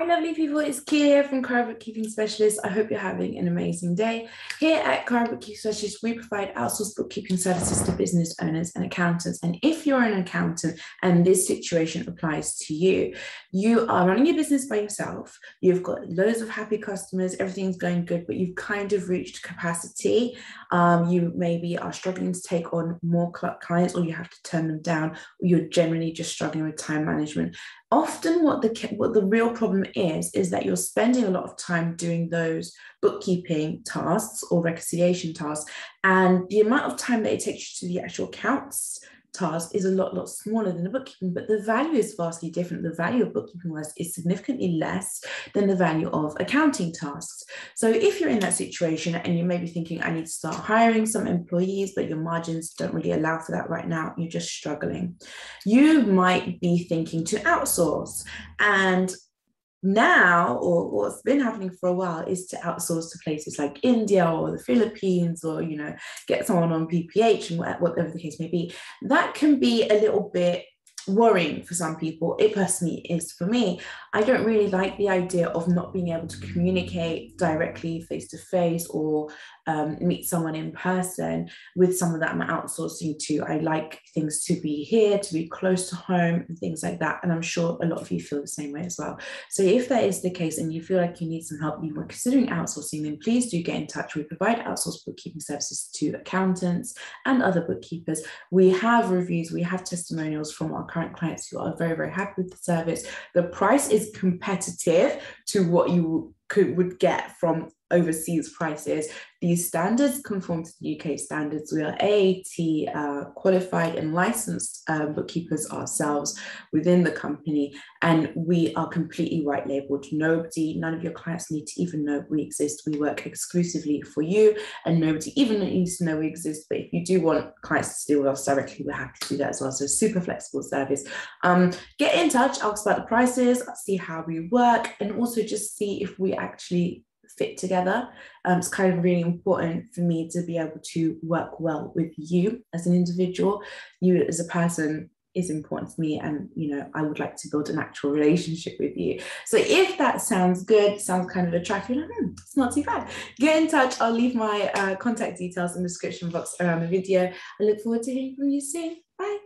Hi lovely people, it's Kia here from Kara Bookkeeping Specialists. I hope you're having an amazing day. Here at Kara Bookkeeping Specialists, we provide outsourced bookkeeping services to business owners and accountants. And if you're an accountant and this situation applies to you, you are running your business by yourself, you've got loads of happy customers, everything's going good, but you've kind of reached capacity. You maybe are struggling to take on more clients, or you have to turn them down, or you're generally just struggling with time management. Often what the real problem is that you're spending a lot of time doing those bookkeeping tasks or reconciliation tasks, and the amount of time that it takes you to the actual accounts task is a lot smaller than the bookkeeping, but the value is vastly different. The value of bookkeeping tasks is significantly less than the value of accounting tasks. So if you're in that situation and you may be thinking, I need to start hiring some employees, but your margins don't really allow for that right now, you're just struggling. You might be thinking to outsource, and now, or what's been happening for a while, is to outsource to places like India or the Philippines, or get someone on PPH and whatever the case may be. That can be a little bit worrying for some people. It personally is for me. I don't really like the idea of not being able to communicate directly face to face, or meet someone in person with someone that I'm outsourcing to. I like things to be here, to be close to home and things like that, and I'm sure a lot of you feel the same way as well. So if that is the case and you feel like you need some help, you were considering outsourcing, then please do get in touch. We provide outsourced bookkeeping services to accountants and other bookkeepers. We have reviews, we have testimonials from our current clients who are very happy with the service. The price is competitive to what you would get from overseas prices. These standards conform to the UK standards. We are AAT qualified and licensed bookkeepers ourselves within the company, and we are completely white labeled. None of your clients need to even know we exist. We work exclusively for you, and nobody even needs to know we exist. But if you do want clients to deal with us directly, we're happy to do that as well. So super flexible service. Get in touch, ask about the prices, see how we work, and also just see if we actually fit together. It's kind of really important for me to be able to work well with you as an individual. You as a person is important to me, and I would like to build an actual relationship with you. So if that sounds good, sounds kind of attractive, it's not too bad, get in touch. I'll leave my contact details in the description box around the video. I look forward to hearing from you soon. Bye.